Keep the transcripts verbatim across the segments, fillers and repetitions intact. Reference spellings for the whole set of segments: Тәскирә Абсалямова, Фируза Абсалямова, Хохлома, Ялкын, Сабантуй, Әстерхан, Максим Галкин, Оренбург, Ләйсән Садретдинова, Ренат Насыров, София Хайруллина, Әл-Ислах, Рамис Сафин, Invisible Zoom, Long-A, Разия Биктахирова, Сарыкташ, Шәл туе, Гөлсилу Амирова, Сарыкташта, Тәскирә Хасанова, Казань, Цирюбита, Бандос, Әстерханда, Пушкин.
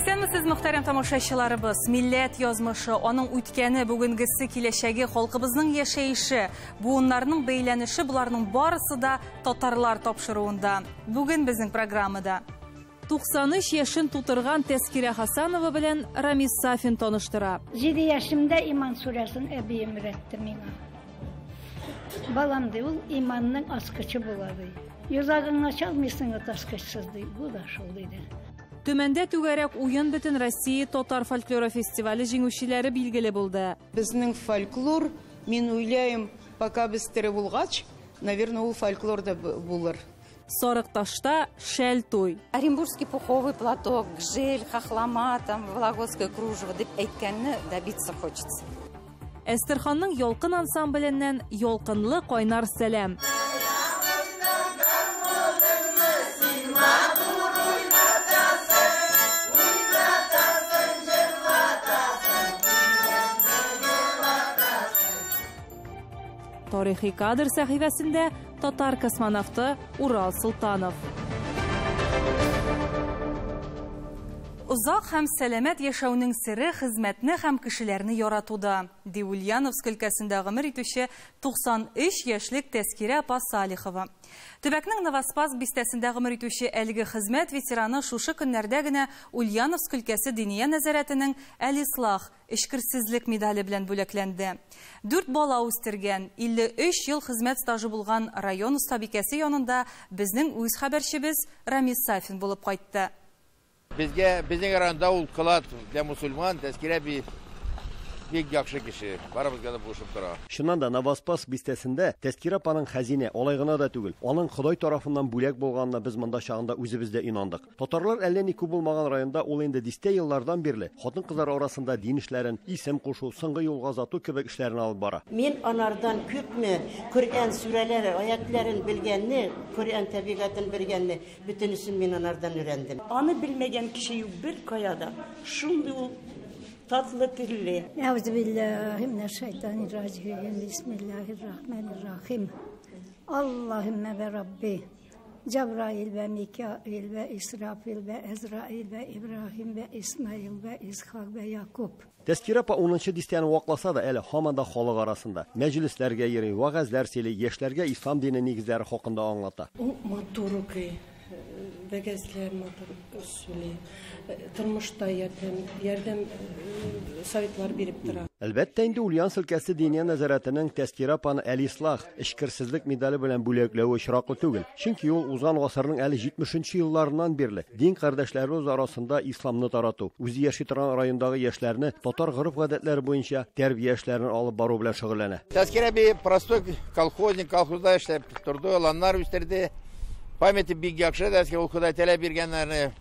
Исәнмесез, мөхтәрәм тамашачыларыбыз, милләт язмышы, аның үткәне, бүгенгесе, киләчәге, халкыбызның яшәеше, буыннарның бәйләнеше, буларның барысы да татарлар тапшыруында. Бүген безнең программада туксан өч яшен тутырган Тәскирә Хасанова белән Рамис Сафин таныштыра. җиде яшемдә иман сүрәсен әбием өйрәтте миңа. Балам ди, ул иманның аскычы була ди. Йозагыңны чалмыйсың, аскычсыз ди. Бу да шул ди. Төмәндә Түгәрәк уен бөтен Россия татар фольклоры фестивале җиңүчеләре билгеле булды. Безнең фольклор, мин уйлаем, пока без тере булгач, наверное, ул фольклор да булыр. Сарыкташта шәл туе. Оренбургский пуховый платок, гжель, хохлома, там вологодское кружево, дип әйткәнне добиться хочется. Әстерханның Ялкын ансамбленнән ялкынлы кайнар сәлам. Тарихи кадр сәхифәсендә татар космонавты Урал Солтанов. Узак һәм сәламәт яшәүнең сыры хезмәтне һәм кешеләрне яратуда, ди Ульяновск өлкәсендә гомер итүче туксан өч яшьлек Тәскирә Абсалямова. Төбәкнең Новоспаск бистәсендә гомер итүче әлеге хезмәт ветераны шушы көннәрдә генә Ульяновск өлкәсе Диния нәзәрәтенең Әл-Ислах эшкерсезлек медале белән бүләкләнде. Дүрт бала үстергән, илле өч ел хезмәт стажы булган район остабикәсе янында безнең үз хәбәрчебез Рамис Сафин булып кайтты. Безнең аранда ул кылат для мусульман Тәскирә би бик яхшы кеше. Барыбызга да булышып тора. Шуннан да Новоспас бистәсендә Тәскирә апаның хәзине алай гына да түгел. Аның Ходай тарафыннан бүләк булганына без монда чагында үзебез дә инандык. Татарлар әллә ни күп булмаган районда ул инде дистә еллардан бирле хатын-кызлар арасында дин эшләрен, исем кушу, соңгы юлга зату кебек эшләрен алып бара. Мин анардан күпме Коръән сүрәләре, аятларын белгәнне, Коръән табигатын белгәнне, бүтәнесен мин анардан өйрәндем. Аны белмәгән кеше юк бер каяда. Шундый ул татлы тилле. Әүзү биллаһи минәш шайтанир раҗим. Бисмиллаһир рахманир рахим. Аллаһумма вә рабби. Джабраил вә Микаил вә Исрафил вә Әзраил вә Ибраһим вә Исмаил вә Исхак вә Якуб. Тәскирә апа унынчы дистәне вакласа да әле һаманда халык арасында мәҗлисләргә йөри, вагазлар сөйли, яшьләргә ислам дине нигезләре хакында аңлата. У матур уки. Бәгәсләр матур сөйли. Тормышта ярдәм, ярдәм советлар биреп тора. Әлбәттә инде Ульяновск өлкәсе Диния нәзәрәтенең Тәскирә апаны Әл-Ислах эшкерсезлек медале белән бүләкләүе очраклы түгел. Чөнки ул узган гасырның әле җитмешенче елларыннан бирле дин кардәшләре арасында исламны тарату, үзе яши торган райондагы яшьләрне татар гореф-гадәтләре буенча тәрбия эшләрен алып бару белән шөгыльләнә. Тәскирә би простой колхозник, колхозда эшләп торды, ланнар үстерде. Памяти бик яхшы, дәскә ул Ходай Тәлә биргәннәрне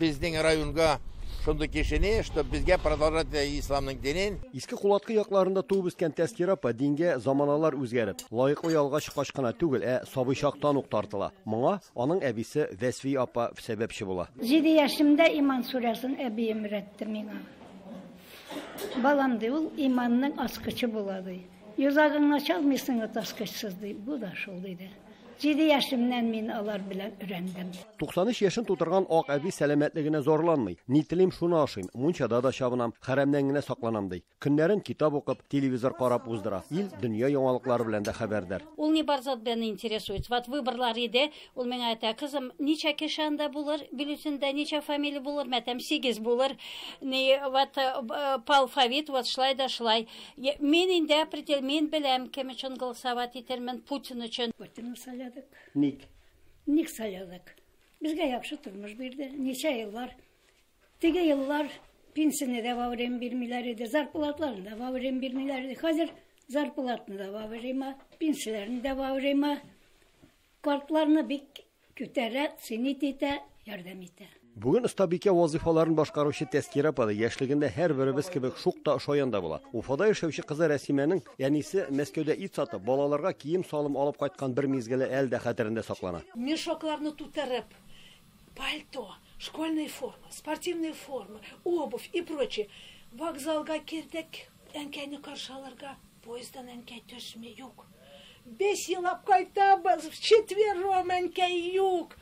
безнең районга шундый кешене, чтоб безгә продолжать исламның динен. Иске кулаткы якларында туып үскән Тәскирә апа дингә заманалар үзгәреп, лайыклы ялга чыккач кына түгел, ә сабый чактан ук тартыла. Моңа аның әбисе Вәсви апа сәбәпче була. җиде яшемдә иман сүрәсен әбием өйрәтте миңа. Балам ди, ул иманның аскычы була ди. Йозагыңны чалмыйсың, аскычсыз ди. Бу да шул ди. җиде яшемнән мин алар белән өйрәндем. туксан өч яшен тутырган ак әби сәламәтлегенә зорланмый. Ни телим шуны ашыйм, мунчада да чабынам, хәрәмнән генә сакланам ди. Көннәрен китап укып, телевизор карап уздыра. Ил, дөнья яңалыклары белән дә хәбәрдар. Ул не бар зат белән интересуется. Вот выборлар иде, ул миңа әйтә, кызым, ничә кеше анда булыр, билетендә ничә фамилия булыр, мәтәм сигез булыр. Не вот по алфавиту вот шулай да шулай. Мин инде определен, мин беләм, кем өчен голосовать итермен, Путин өчен. Ник. Ник салядык. Безгә яхшы тормыш бирде. Ничә еллар. Теге еллар пенсияне дә ваврем бирмиләр иде, зарплатларын да ваврем бирмиләр иде. Хәзер зарплатны да ваврема, пенсияләрне дә ваврема. Картларны бик күтәрә, сенит итә, ярдәм итә. Бүген остабикә вазифаларын башкаручы Тәскирә апа яшьлегендә һәрберебез кебек шукта шаянда була. Уфада яшәүче кызы Рәсимәнең әнисе Мәскәүдә ит сатып, балаларга кием салым алып кайткан бер мизгеле әле дә хәтерендә саклана. Мешокларны тутырып, пальто, школьная форма, спортивная форма, обувь и прочее. Вокзалга кирдек, әнкәне каршаларга, поезддан әнкә төшми юк. Бес елап кайтабыз, в четвером әнкә юк.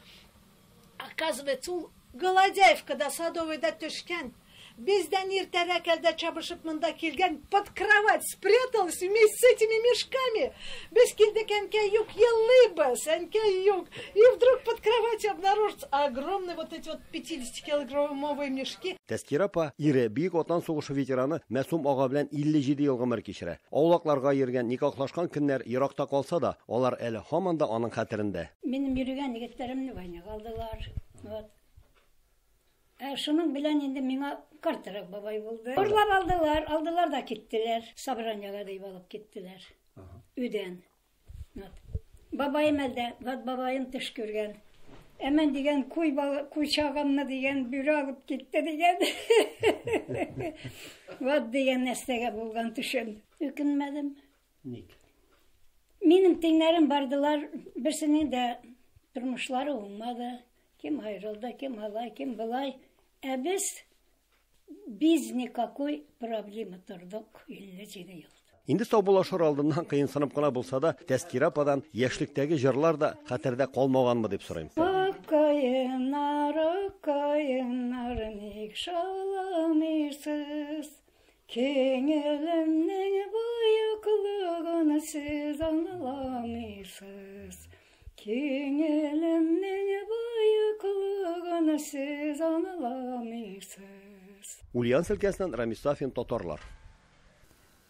Оказывается, ул Голодяевкада садовыйда төшкән, бездән иртәрәк әлдә чабышып мында килгән, под кровать спряталась вместе с этими мешками. Без килдек әнкәй юк, елыбыз, әнкәй юк. И вдруг под кроватью обнаружится огромные вот эти вот пятидесятикилограммовые мешки. Тәскир апа, ире, бик отан сугышы ветераны Мәсум ага белән илле җиде ел гомер кичерә. Аулакларга йөргән, никахлашкан көннәр еракта калса да, алар әле һаман да аның хәтерендә. Минем йөргән егетләремне войнага алдылар. Вот. Шуның белән инде миңа картарак бабай булды. Урлап алдылар, алдылар да киттеләр. Собранияга дип алып киттеләр. Үдән. Бабайым әлдә, вот бабайым төш күргән. Әмән дигән куй куйчагымны дигән бүре алып китте дигән. Вот дигән нәрсәгә булган төшем. Үкенмәдем. Ник? Минем тиңнәрем бардылар, берсенең дә тормышлары уңмады. Кем айрылды, кем алай, кем былай. Ә без, без никакой проблемы тордык илле җиде ел. Инде саубулашыр алдыннан кыйынсынып кына булса да, Тәскир ападан яшьлектәге җырлар да хәтердә калмаганмы дип сорыйм. Акаеннар, акаеннар, ник шаламыйсыз, кең әлемнең бөеклыгын сез аңламыйсыз. Кең әлемнең бөеклыгын сез аңламыйсыз. Ульяновск өлкәсеннән Рамисафин татарлар.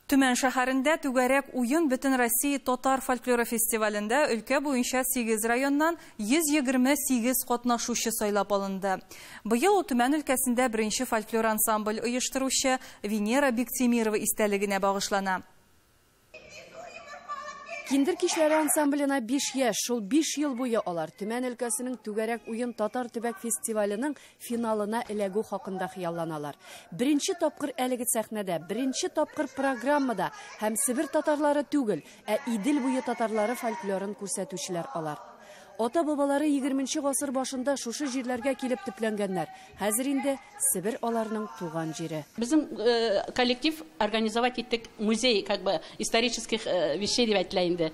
Түмән шәһәрендә Түгәрәк уен бөтен Россия татар фольклоры фестивалендә өлкә буенча сигез районнан йөз егерме сигез катнашучы сайлап алынды. Быел Түмән өлкәсендә беренче фольклор ансамбль оештыручы Венера Бәктимирова истәлегенә багышлана. Киндер кишләре ансамблена биш яшь, шул биш ел буе алар Түмән өлкәсенең Түгәрәк уен татар төбәк фестиваленең финалына эләгү хакында хыялланалар. Беренче тапкыр әлеге сәхнәдә, беренче тапкыр программада һәм Сибир татарлары түгел, ә Идел буе татарлары фольклорын күрсәтүчеләр алар. Ата-бабалары егерменче гасыр башында шушы җирләргә килеп төпләнгәннәр. Хәзер инде Сибир аларның туган җире. Безнең коллектив организовать иттек музей как бы исторических вещей дип әйтелә инде.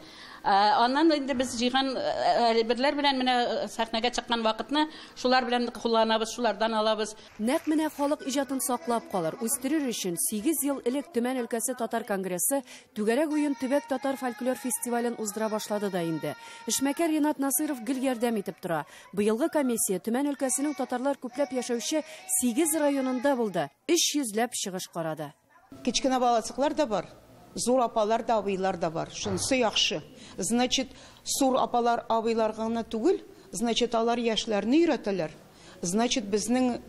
Аннан инде без җыйган әйберләр белән менә сәхнәгә чыккан вакытны шулар белән кулланабыз, шулардан алабыз. Нәкъ менә халык иҗатын саклап калыр, үстерер өчен сигез ел элек Түмән өлкәсе татар конгрессы Түгәрәк уен төбәк татар фольклор фестивален уздыра башлады да инде. Эшмәкәр Ренат Насыров гел ярдәм итеп тора. Быелгы комиссия Түмән өлкәсенең татарлар күпләп яшәүче сигез районында булды. өч йөзләп чыгыш карады. Кичкенә баласыклар да бар. Зур апалар да, абыйлар да бар. Шунсы яхшы. Значит, сур апалар, абыйлар гына түгел, значит, алар яшьләрне өйрәтәләр. Значит, безнең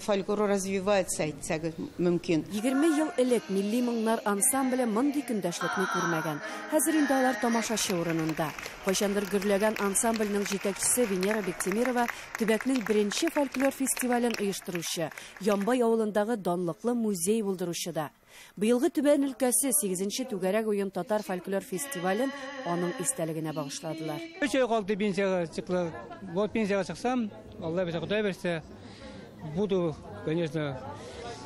фольклор развивается, әйтсәгез мөмкин. егерме ел элек милли моңнар ансамбле мондый көндәшлекне күрмәгән. Хәзер инде алар тамашачы урынында. Кайчандыр гөрләгән ансамбльнең җитәкчесе Венера Бәктимирова төбәкнең беренче фольклор фестивален оештыручы, Ямбай авылындагы данлыклы музей булдыручы да. Быелгы Түбән өлкәсе сигезенче Түгәрәк уен татар фольклор фестивален аның истәлегенә багышладылар. Өч ай калды пенсияга чыклы. Вот пенсияга чыксам, Алла безгә Худай берсе, буду, конечно,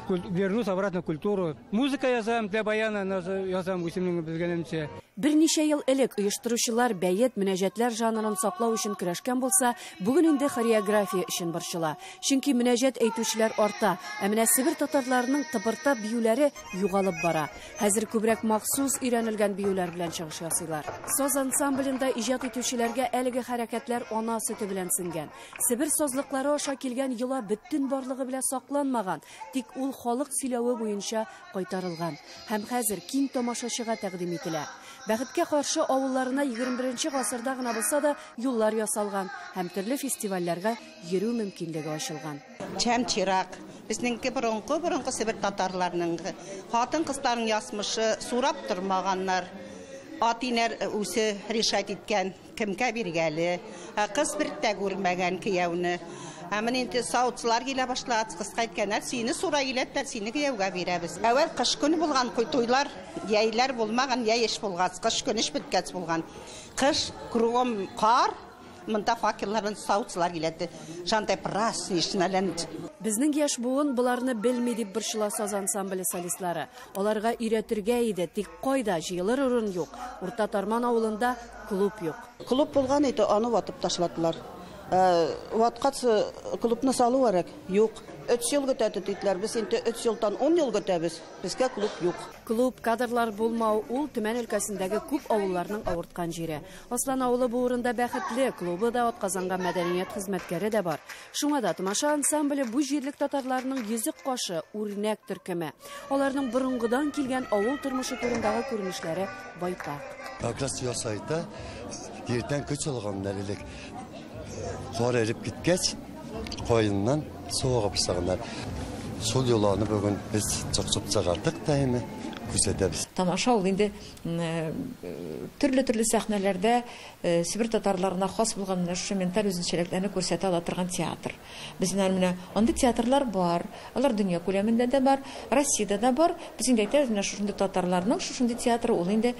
вернусь обратно в культуру. Музыка язам для баяна, язам үсемнең белгәнемчә. Берничә ел элек оештыручылар бәйет, мөнәҗәтләр жанрын саклау өчен көрәшкән булса, бүген инде хореография өчен борчыла. Чөнки мөнәҗәт әйтүчеләр арта, ә менә Сибир татарларының тыбырта биюләре югалып бара. Хәзер күбрәк махсус өйрәнелгән биюләр белән чыгыш ясыйлар. Соз ансамблендә иҗат итүчеләргә әлеге хәрәкәтләр ана сөте белән сингән. Сибир созлыклары аша килгән йола бөтен барлыгы белән сакланмаган, тик ул халык сөйләве буенча кайтарылган һәм хәзер киң тамашачыга тәкъдим ителә. Бәхеткә каршы авылларына егерме беренче гасырда гына булса да юллар ясалган һәм төрле фестивальләргә йөрү мөмкинлеге ачылган. Чәм чирак, безнеңке борынгы борынгы Сибир татарларының хатын-кызларның ясмышы сурап тормаганнар. Атинер үсе решать иткән, кемгә биргәле, кыз бертә күрмәгән кияуны. Әмин инде саутсылар килә башлады. Кыска әйткәннәр, сине сура иләтләр, сине кияүгә бирәбез. Әвәл кыш көне булган туйлар, яйлар булмаган, яеш булгач, кыш көне эш биткәч булган. Кыш кругом кар, монда факелларын саутсылар киләтте. Шандай праздничнәлән. Безнең яш буын буларны белми дип борчыла соз ансамбле солистлары. Аларга өйрәтергә иде, тик кайда җыелыр урын юк. Урта Тарман авылында клуб юк. Клуб булган иде, аны ватып ташладылар. ваткатсы клубны салу варак, юк. Өтс ел көтәді дейтілер, біз енді өтс елдан он ел көтәбіз, бізге клуб юк. Клуб кадрлар болмау ул Төмән өлкәсіндегі күп ауылларның ауыртқан жері. Аслан ауылы буырында бәхетле, клубы да отқазанға мәдәниет хызмәткәре дә бар. Шуңа да тамаша ансамбле бу жерлік татарларның йөзек кашы, үрнәк төркеме. Аларның бұрынғыдан келген ауыл тормышы турындагы күренешләре байтак. Аграс ясайда ердән көч алган нәлелек кар эреп киткәч, қойыннан суға пысағандар. Сол еланы бүгін біз чоқ-чоқ сағардық дайымы күзетебіз. Тамаша ол енді түрлі-түрлі сәхнелерді Сібір татарларына қос болған инструменталь өзіншеліктерді көрсете алатырған театр. Біздің әліміне онды театрлар бар, олар дүния көлемінде де бар, Россияда да бар. Біздің дәйті өзіне шушынды татарларының шушынды театры ол енді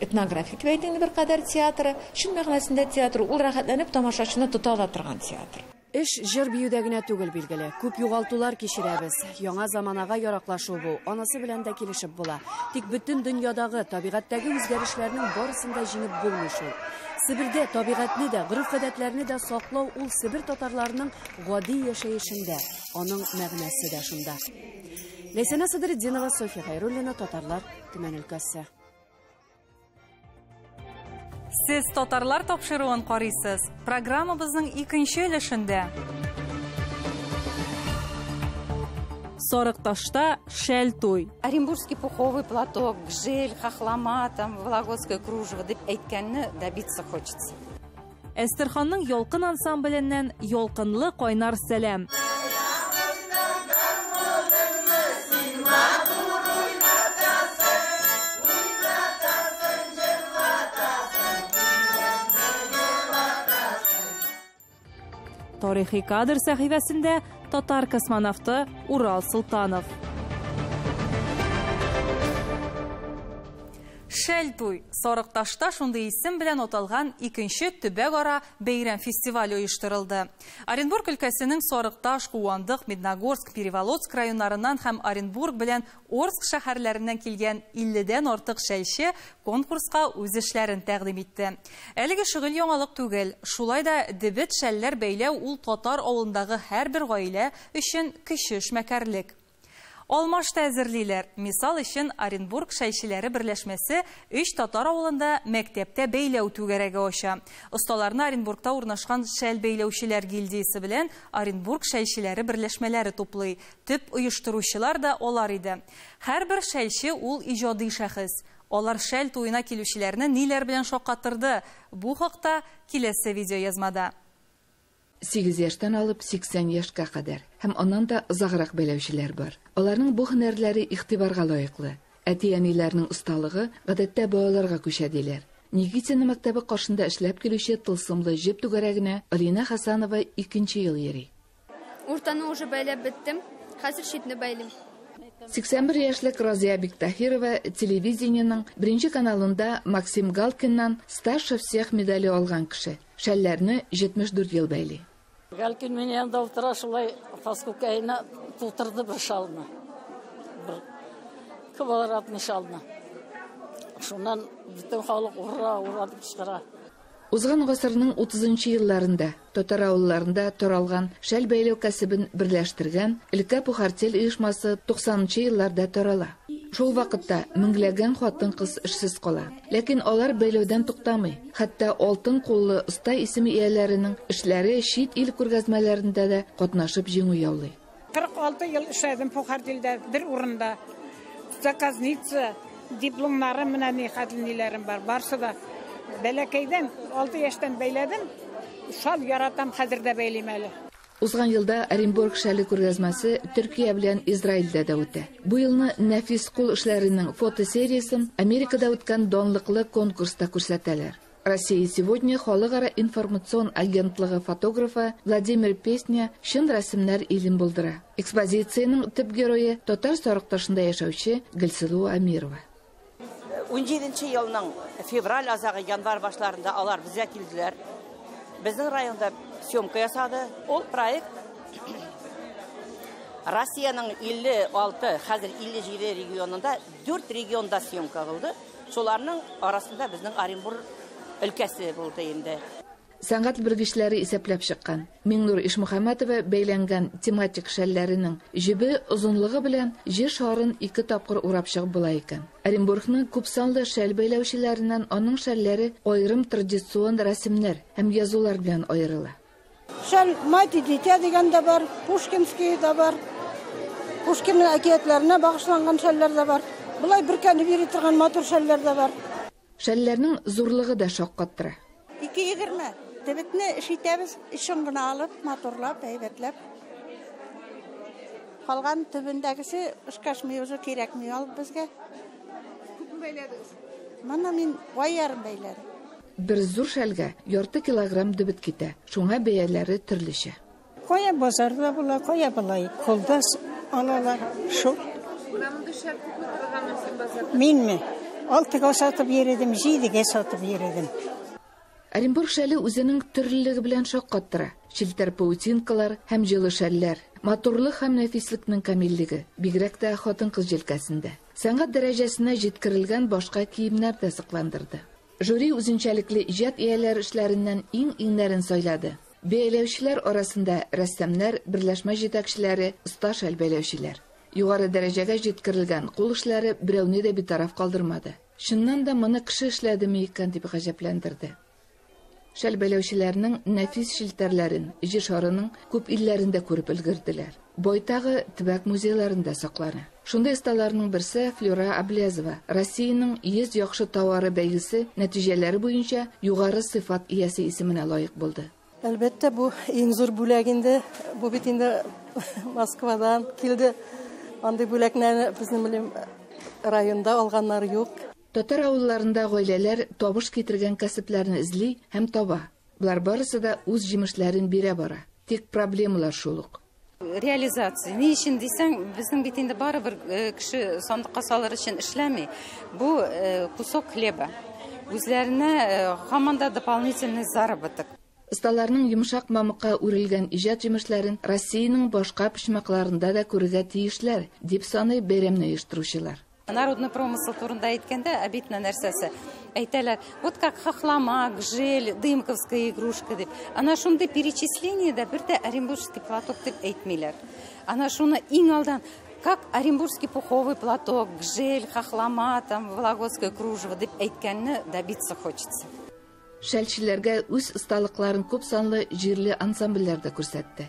этнографик бәйтіңді бір қадар театры, шын мәғнасында театры, ол рахатланып тамашашыны тұта алатырған театр. Эш жер биюдәгенә түгел билгеле. Күп югалтулар кичерәбез. Яңа заманага яраклашу бу. Анасы белән дә килешеп була. Тик бүтән дөньядагы табигатьтәге үзгәрешләрнең барысын да җиңеп булмый шул. Сибирдә табигатьне дә, гырыф-гадәтләрне дә саклау ул Сибир татарларының гади яшәешендә, аның мәгънәсе дә шунда. Ләйсәнә Садретдинова, София Хайруллина, Татарлар, Төмән өлкәсе. Сез татарлар тапшыруын карыйсыз. Программабызның икенче өлешендә. Сарыкташта шәл туе. Оренбургский пуховый платок, гжель, хохлома, там, вологодское кружево, деп әйткәнне добиться хочется. Әстерханның Ялкын ансамбленнән ялкынлы кайнар сәлам. Тарихи кадр сәхифәсендә татар космонавты Урал Солтанов. Шәл туе Сарыкташта шундый исем белән аталган икенче төбәкара бәйрәм фестивале оештырылды. Оренбург өлкәсенең Сарыкташ, Куандык, Медногорск, Переволодск районнарынан һәм Оренбург белән Орск шәһәрләреннән килгән илледән артык шәлче конкурска үз эшләрен тәкъдим итте. Әлеге шөгыль яңалык түгел, шулай да дебет шәлләр бәйләү ул татар авылындагы һәрбер гаилә өчен кече эшмәкәрлек. Алмашта әзерлиләр. Мисал өчен Оренбург шәлчеләре берләшмәсе өч татар авылында мәктәптә бәйләү түгәрәге аша. Осталарны Оренбургта урнашкан шәл бәйләүчеләр гильдиясе белән Оренбург шәлчеләре берләшмәләре туплый. Төп оештыручылар да алар иде. Һәрбер шәлче ул иҗади шәхес. Алар шәл туена килүчеләрне ниләр белән шаккаттырды? Бу хакта киләсе видео язмада. сигез яшьтән алып сиксән яшькә кадәр һәм аннан да узаграк бәйләүчеләр бар. Аларның бу һөнәрләре игътибарга лаеклы. Әти-әниләрнең осталыгы гадәттә балаларга күчә диләр. Нигитина мәктәбе каршында эшләп килүче тылсымлы җеп түгәрәгенә Алина Хасанова икенче ел йөри. Уртаны уже бәйләп беттем, хәзер шитне бәйлим. сиксән бер яшьлек Разия Биктахирова телевидениенең беренче каналында Максим Галкиннан старше всех медале алган кеше. Шәлләрне җитмеш дүрт ел бәйли. Галкин мине янда утыра шулай фаскукайына тутырды бер шалны. Бер квадратный шалны. Шуннан бөтен халык ура, ура дип кычкыра. Узган гасырның утызынчы елларында татар авылларында таралган шәл бәйләү кәсебен берләштергән Илка Пухартел оешмасы туксанынчы елларда тарала. Шул вакытта меңләгән хатын-кыз эшсез кала. Ләкин алар бәйләүдән туктамый. Хәтта алтын куллы уста исеме ияләренең эшләре шит ил күргәзмәләрендә дә катнашып җиңү яулый. кырык алты ел эшләдем Пухартелдә бер урында. Заказница дипломнары менә нихәтлеләрем бар. Барсы да бәләкәйдән алты яшьтән бәйләдем. Шал яратам, хәзер дә бәйлим әле. Узган елда Оренбург шәле күргәзмәсе Төркия белән Израильдә дә үтә. Бу елны нәфис кул эшләренең фотосериясын Америкада үткән данлыклы конкурста күрсәтәләр. Россия сегодня халыкара информацион агентлыгы фотографы Владимир Песня шын рәсемнәр илен булдыра. Экспозицияның төп герое татар Сарыкташында яшәүче Гөлсилу Амирова. унҗиденче елның февраль азагы январ башларында алар безгә килделәр. Безнең районда съемка ясады. Ул проект Россияның илле алты, хәзер илле җиде регионында дүрт регионда съемка булды. Шуларның арасында безнең Оренбург өлкәсе булды инде. Сәнгат белгечләре исәпләп чыккан. Миңнур Ишмөхәммәтова бәйләнгән тематик шәлләренең җебе озынлыгы белән җир шарын ике тапкыр урап чыгып була икән. Оренбургның күпсанлы шәл бәйләүчеләреннән аның шәлләре айрым традицион рәсемнәр һәм язулар белән аерыла. Шәл мать и дитя дигән дә бар, Пушкинский да бар. Пушкинның әкиятләренә багышланган шәлләр дә бар. Булай беркәне бире торган матур шәлләр дә бар. Шәлләрнең зурлыгы да шаккаттыра. ике егерме Дебетне шитәбез ишен гына алып, моторлап, әйбәтләп. Калган төбендәгесе ишкашмый, уже кирәкми алып безгә. Күпме бәйләдегез? Менә мин вайярым бәйләдем. Бер зур шәлгә ярты килограмм дебет китә. Шуңа бәяләре төрлечә. Кая базарда була, кая булай. Колдас аналар шу. Буның гышәр күпме торган базарда? Минме? алтыга сатып йөридем, җидегә сатып йөридем. Оренбург шәле үзенең төрлелеге белән шаккаттыра. Челтәр паутинкалар һәм җылы шәлләр, матурлык һәм нәфислекнең камиллеге, бигрәк тә хатын-кыз җилкәсендә. Сәнгать дәрәҗәсенә җиткерелгән башка киемнәр дә сакландырды. Жюри үзенчәлекле иҗат ияләре эшләреннән иң иңнәрен сайлады. Бәйләүчеләр арасында рәссамнар, берләшмә җитәкчеләре, уста шәл бәйләүчеләр. Югары дәрәҗәгә җиткерелгән кул эшләре берәүне дә битараф калдырмады. Шуннан да моны кеше эшләдеме икән дип гаҗәпләндерде. Шәл бәйләүчеләрнең нәфис шелтәрләрен җир шарының күп илләрендә күреп өлгерделәр. Байтагы төбәк музейларында саклана. Шундый осталарның берсе Флюра Абулезова, Россиянең йөз яхшы товары бәйгесе нәтиҗәләре буенча югары сыйфат иясе исеменә лаек булды. Әлбәттә, бу иң зур бүләгендә, бу бит инде Москвадан килде. Андый бүләкне безнең белем районда алганнар юк. Татар авылларында гаиләләр табыш китергән кәсепләрне эзли һәм таба. Булар барысы да үз җимешләрен бирә бара. Тик проблемалар шул ук. Реализация. Ни өчен дисәң, безнең бит инде бары бер кеше сандыкка салыр өчен эшләми. Бу кусок хлеба. Үзләренә хаманда дополнительный заработок. Осталарның йомшак мамыкка үрелгән иҗат җимешләрен Россиянең башка почмакларында да күрергә тиешләр, дип саный бәйрәмне оештыручылар. Народный промысел турында әйткәндә обидна нәрсәсе. Әйтәләр, вот как хохломак, жель, дымковская игрушка дип. Ана шундый перечисление да бер дә оренбургский платок дип әйтмиләр. Ана шуны иң алдан, как оренбургский пуховый платок, жель, хохлома, там вологодское кружево дип әйткәнне добиться хочется. Шәлчеләргә үз осталыкларын күп санлы җирле ансамбльләр дә күрсәтте.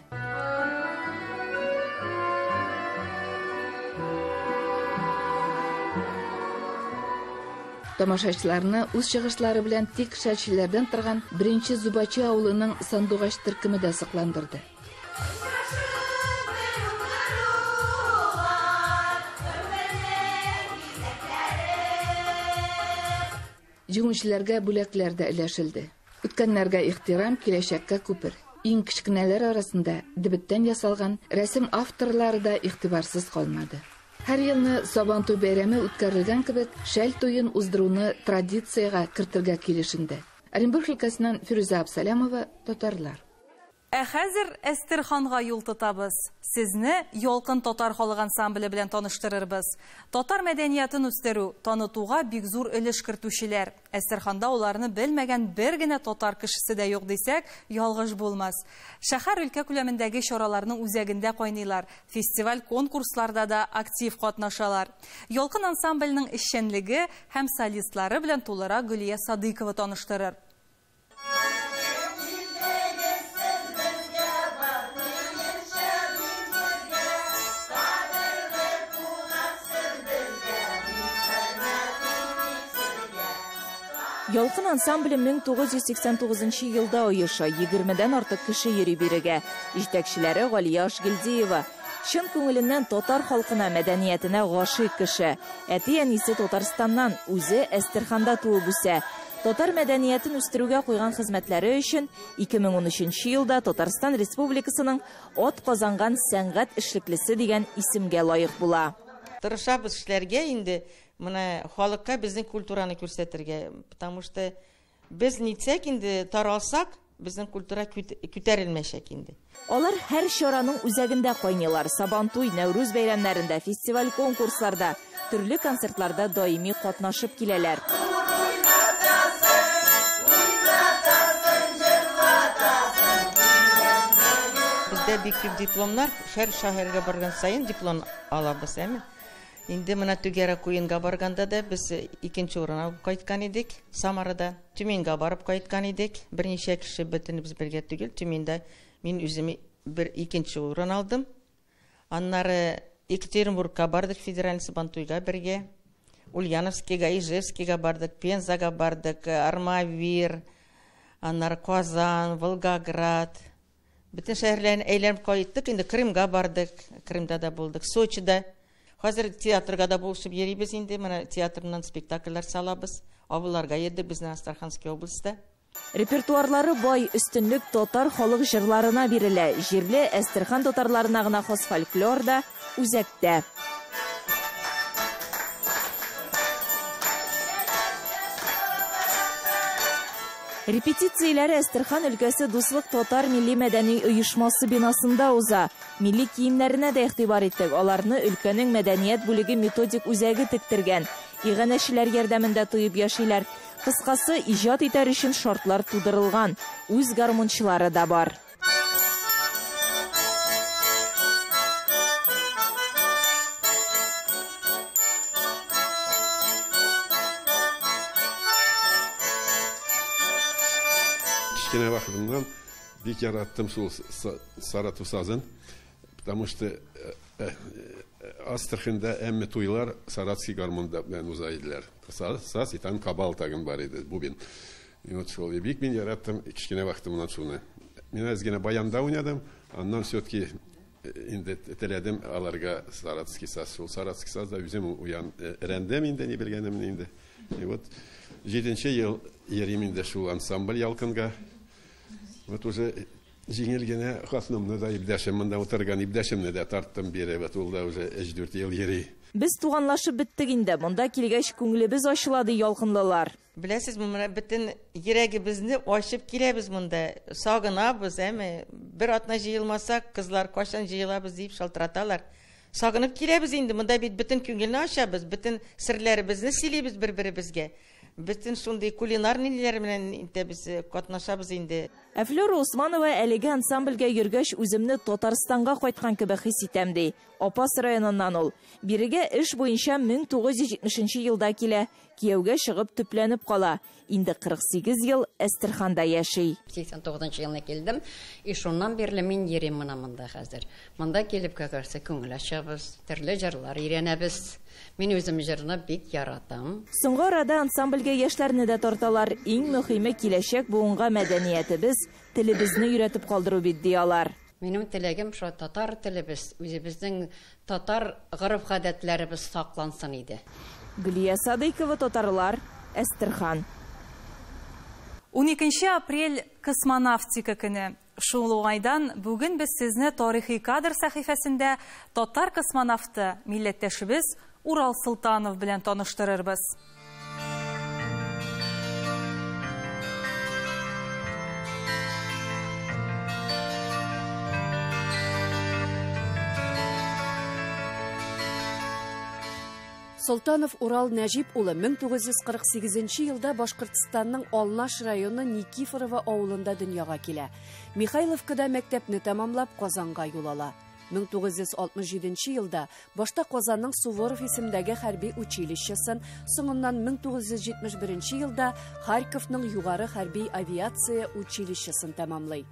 Тамашачыларны үз чыгышлары белән тик шәлчеләрдән торган беренче Зубачы авылының сандугач төркеме дә сакландырды. Җиңүчеләргә бүләкләр дә өләшелде. Үткәннәргә ихтирам, киләчәккә күпер. Иң кичкенәләр арасында дебеттән ясалган рәсем авторлары да игътибарсыз калмады. Һәр елны Сабантуй бәйрәме үткәрелгән кебек, шәл туен уздыруны традицияга кертергә килешенде. Оренбург өлкәсеннән Фируза Абсалямова, татарлар. Ә хәзер Әстерханга юл тотабыз. Сезне Ялкын татар халык ансамбле белән таныштырырбыз. Татар мәдәниятен үстерү, танытуга бик зур өлеш кертүчеләр. Әстерханда уларны белмәгән бер генә татар кешесе дә юк дисәк, ялгыш булмас. Шәһәр өлкә күләмендәге чараларның үзәгендә кайныйлар. Фестиваль, конкурсларда да актив катнашалар. Ялкын ансамбленең эшчәнлеге һәм солистлары белән тулыра Гөлия Гилдеева таныштырыр. Ялкын ансамбле мең тугыз йөз сиксән тугызынчы елда оеша, егермедән артык кеше йөри бирегә. Җитәкчеләре Гөлия Гилдеева. Чын күңеленнән татар халкына, мәдәниятенә гашыйк кеше. Әти-әнисе Татарстаннан, үзе Әстерханда туып үсә. Татар мәдәниятен үстерүгә куйган хезмәтләре өчен ике мең унөченче елда Татарстан Республикасының ат казанган сәнгать эшлеклесе дигән исемгә лаек була. Тырышабыз эшләргә инде. Менә халыкка безнең культураны күрсәтергә, потому что без ничек инде таралсак, безнең культура күтәрелмәчәк инде. Алар һәр чараның үзәгендә кайныйлар. Сабантуй, Нәүрүз бәйрәмнәрендә, фестиваль, конкурсларда, төрле концертларда даими катнашып киләләр. объектив дипломнар, шәр шәһәргә барган сайын диплом алабыз, әме. Инде менә Түгәрәк уенга барганда да без икенче урынга кайткан идек. Самарада Төмәнгә барып кайткан идек. Берничә кеше бөтенебез бергә түгел, Төмәндә мин үзем бер икенче урын алдым. Аннары Екатеринбургка бардык, федераль сабантуйга бергә. Ульяновскига, Ижевскига бардык, Пензага бардык, Армавир, аннары Казан, Волгоград. Бөтен шәһәрләрне әйләнеп кайттык, инде Крымга бардык, Крымда да булдык, Сочида. Хәзер театрга да булышып йөрибез инде, менә театрдан спектакльләр салабыз, авылларга йөрде безнең Әстерханский обласында. Репертуарлары бай, өстенлек татар халык җырларына бирелә, җирле Әстерхан татарларына гына хас фольклор да үзәктә. Репетицияләре Әстерхан өлкәсе Дуслык татар милли мәдәни оешмасы бинасында уза. Милли киемнәренә дә игътибар иттек. Аларны өлкәнең мәдәният бүлеге методик үзәге тиктергән. Иганәшеләр ярдәмендә туып яшиләр. Кыскасы, иҗат итәр өчен шартлар тудырылган. Үз гармунчылары да бар. Я вахтымдан бик яраттым шул Саратов сазын, потому что Астраханда әмме туйлар Саратский гармонда белән уза иделәр. Саз итән кабал тагын бар иде бубен. И вот шул бик мин яраттым, кичкенә вахтымнан шуны. Мин әзгенә баянда уйнадым, аннан все-таки инде теләдем аларга Саратский саз, шул Саратский саз да үзем уян рәндәм инде не белгәнемне инде. И вот җиденче ел йөрим инде шул ансамбль Ялкынга. Вот уже жиңелгене хаснымны да ибдәшемне дә утырган ибдәшемне дә тарттым бире, вот ул да уже өч дүрт ел йөри. Без туганлашып биттек инде. Монда килгәч күңелебез ачылады, ялкынлылар. Беләсез, менә бөтен йөрәгебезне ашып киләбез монда. Сагынабыз, әме. Бер атна җыелмасак, кызлар кашан җыелабыз дип шалтыраталар. Сагынып киләбез инде. Монда бит бөтен күңелне ашабыз, бөтен серләребезне сөйлибез бер-беребезгә. Бөтен шундый кулинарниләр белән инде без катнашабыз инде. Әфлөр Усманова әлеге ансамбльгә йөргәч үземне Татарстанга кайткан кебек хис итәм ди. Апас районыннан ул. Бирегә эш буенча мең тугыз йөз җитмешенче елда килә. Кияүгә чыгып төпләнеп кала. Инде кырык сигез ел Әстерханда яши. сексән тугызынчы елына килдем. И шуннан бирле мин йөрим менә монда хәзер. Монда килеп кагырса күңел ачабыз, төрле җырлар өйрәнәбез. Мин үзем җырны бик яратам. Соңгы арада ансамбльгә яшьләрне дә тарталар. Иң мөһиме киләчәк буынга мәдәниятебез, телебезне өйрәтеп калдыру бит диялар. Минем теләгем шул татар телебез, үзебезнең татар гореф-гадәтләребез саклансын иде. Гөлия Гилдеева, татарлар, Әстерхан. уникенче апрель космонавтика көне. Шул уңайдан бүген без сезне тарихи кадр сәхифәсендә татар космонавты милләттәшебез Урал Солтанов белән таныштырырбыз. Солтанов Урал Нәҗип улы мең тугыз йөз кырык сигезенче елда Башкортстанның Алнаш районы Никифорова авылында дөньяга килә. Михайловкада мәктәпне тәмамлап Казанга юл ала. мең тугыз йөз алтмыш җиденче елда башта Казанның Суворов исемдәге хәрби училищесын, соңыннан мең тугыз йөз җитмеш беренче елда Харьковның Югары хәрби авиация училищесын тәмамлый.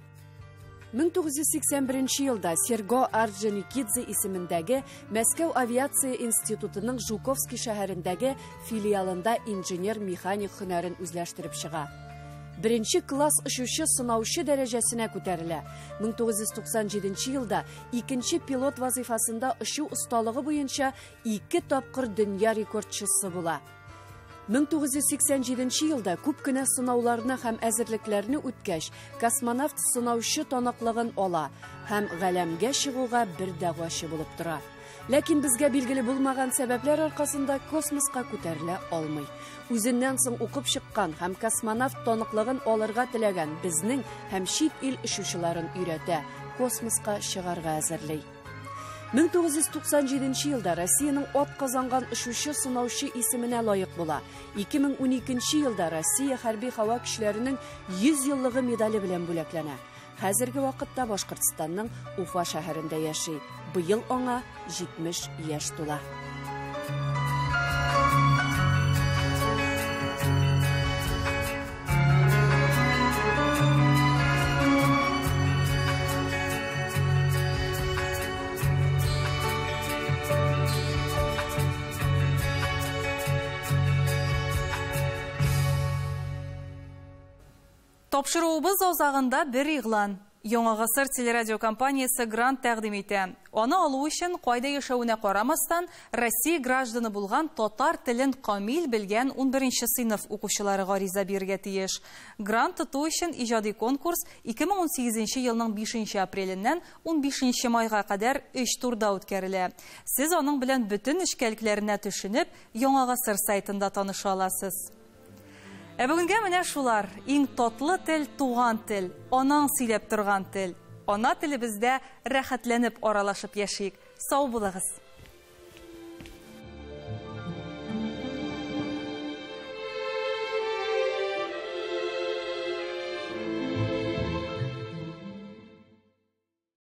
мең тугыз йөз сиксән беренче елда Серго Арджоникидзе исемендәге Мәскәү авиация институтының Жуковский шәһәрендәге филиалында инженер-механик һөнәрен үзләштереп чыга. Беренче класс очучы сынаучы дәрәҗәсенә күтәрелә. мең тугыз йөз туксан җиденче елда икенче пилот вазифасында очу осталыгы буенча ике тапкыр дөнья рекордчысы була. мең тугыз йөз сиксән җиденче елда күп кенә сынауларны һәм әзерлекләрне үткәч, космонавт сынаучы танаклыгын ала һәм галәмгә чыгуга бер дәгъвачы булып тора. Ләкин безгә билгеле булмаган сәбәпләр аркасында космоска күтәрелә алмый. Үзеннән соң укып чыккан һәм космонавт танаклыгын алырга теләгән безнең һәм чит ил очучыларын өйрәтә, космоска чыгарга әзерләй. мең тугыз йөз туксан җиденче елда Россияның атказанган очучы сынаучы исеменә лаек була. ике мең уникенче елда Россия хәрби һава көчләренең йөз еллыгы медале белән бүләкләнә. хәзерге вакытта Башкортстанның Уфа шәһәрендә яши. Быел аңа җитмеш яшь тула. Тапшыруыбыз озағында бер иғлан. Яңа ғасыр телерадиокомпаниясы грант тәкъдим итә. Аны алу өчен кайда яшәүенә карамастан, Россия гражданы булган татар телен камил белгән унберенче сыйныф укучылары гариза бирергә тиеш. Грант тоту өчен иҗади конкурс ике мең унсигез елның бишенче апреленнән унбишенче майга кадәр өч турда үткәрелә. Сез аның белән бөтен эшкәлекләренә төшенеп, Яңа ғасыр сайтында таныша аласыз. Ә бүгенгә менә шулар, иң татлы тел туган тел, анаң сөйләп торган тел. Ана телебездә рәхәтләнеп аралашып яшик. Сау булыгыз.